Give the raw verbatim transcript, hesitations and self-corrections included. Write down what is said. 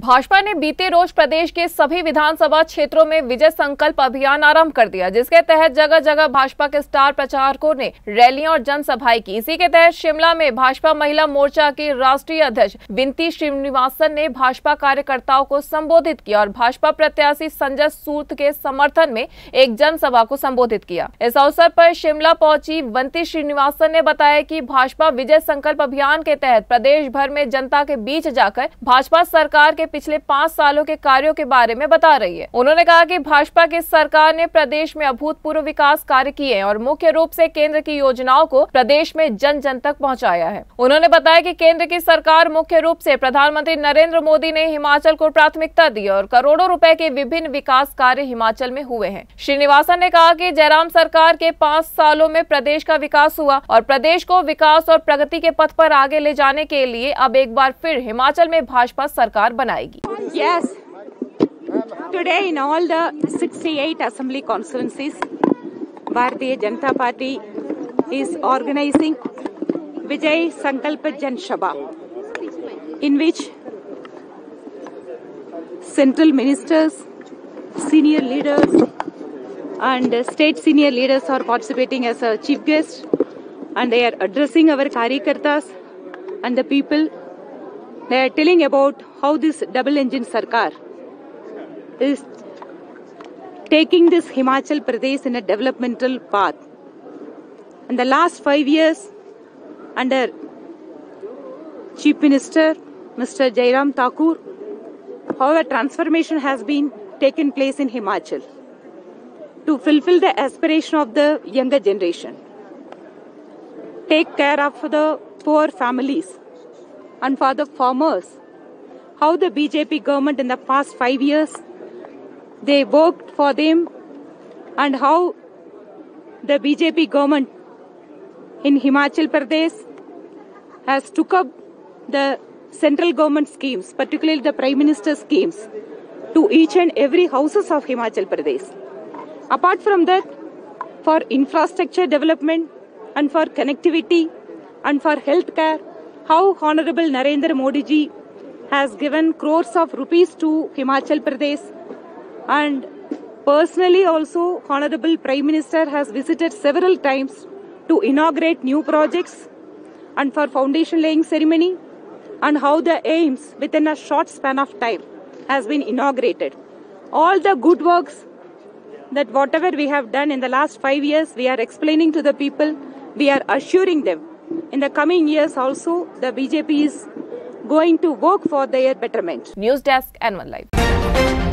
भाजपा ने बीते रोज प्रदेश के सभी विधानसभा क्षेत्रों में विजय संकल्प अभियान आरंभ कर दिया, जिसके तहत जगह जगह भाजपा के स्टार प्रचारकों ने रैलियां और जनसभाएं की। इसी के तहत शिमला में भाजपा महिला मोर्चा की राष्ट्रीय अध्यक्ष वनती श्रीनिवासन ने भाजपा कार्यकर्ताओं को संबोधित किया और भाजपा प्रत्याशी संजय सूद के समर्थन में एक जनसभा को संबोधित किया। इस अवसर पर शिमला पहुंची वनती श्रीनिवासन ने बताया कि भाजपा विजय संकल्प अभियान के तहत प्रदेश भर में जनता के बीच जाकर भाजपा सरकार के पिछले पाँच सालों के कार्यों के बारे में बता रही है। उन्होंने कहा कि भाजपा की सरकार ने प्रदेश में अभूतपूर्व विकास कार्य किए हैं और मुख्य रूप से केंद्र की योजनाओं को प्रदेश में जन जन तक पहुंचाया है। उन्होंने बताया कि केंद्र की सरकार मुख्य रूप से प्रधानमंत्री नरेंद्र मोदी ने हिमाचल को प्राथमिकता दी और करोड़ों रुपए के विभिन्न विकास कार्य हिमाचल में हुए हैं। श्रीनिवासन ने कहा कि जयराम सरकार के पाँच सालों में प्रदेश का विकास हुआ और प्रदेश को विकास और प्रगति के पथ पर आगे ले जाने के लिए अब एक बार फिर हिमाचल में भाजपा सरकार बनाई। Yes, today in all the sixty-eight assembly constituencies, Bharatiya Janata Party is organizing Vijay Sankalp Jan Sabha, in which central ministers, senior leaders, and state senior leaders are participating as a chief guest, and they are addressing our Karyakartas and the people. They are telling about how this double-engine Sarkar is taking this Himachal Pradesh in a developmental path. In the last five years, under Chief Minister Mister Jairam Thakur, how a transformation has been taken place in Himachal to fulfill the aspiration of the younger generation, take care of the poor families, and for the farmers, how the B J P government in the past five years, they worked for them, and how the B J P government in Himachal Pradesh has took up the central government schemes, particularly the Prime Minister schemes, to each and every houses of Himachal Pradesh. Apart from that, for infrastructure development and for connectivity and for healthcare, how Honorable Narendra Modi ji has given crores of rupees to Himachal Pradesh, and personally also Honorable Prime Minister has visited several times to inaugurate new projects and for foundation laying ceremony, and how the aims within a short span of time has been inaugurated. All the good works that whatever we have done in the last five years, we are explaining to the people, we are assuring them. In the coming years also, the B J P is going to work for their betterment. News Desk, N one Live.